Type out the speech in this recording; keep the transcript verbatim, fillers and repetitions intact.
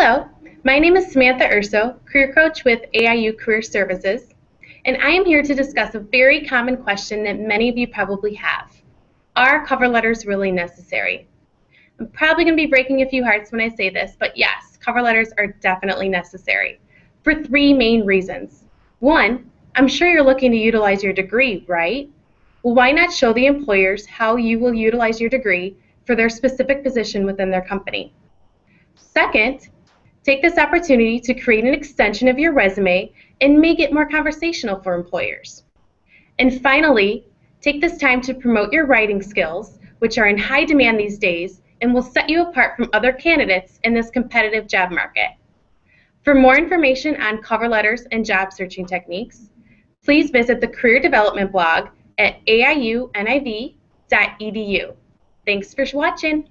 Hello, my name is Samantha Urso, Career Coach with A I U Career Services, and I am here to discuss a very common question that many of you probably have. Are cover letters really necessary? I'm probably going to be breaking a few hearts when I say this, but yes, cover letters are definitely necessary for three main reasons. One, I'm sure you're looking to utilize your degree, right? Well, why not show the employers how you will utilize your degree for their specific position within their company? Second, take this opportunity to create an extension of your resume and make it more conversational for employers. And finally, take this time to promote your writing skills, which are in high demand these days and will set you apart from other candidates in this competitive job market. For more information on cover letters and job searching techniques, please visit the Career Development blog at A I U N I V dot E D U. Thanks for watching.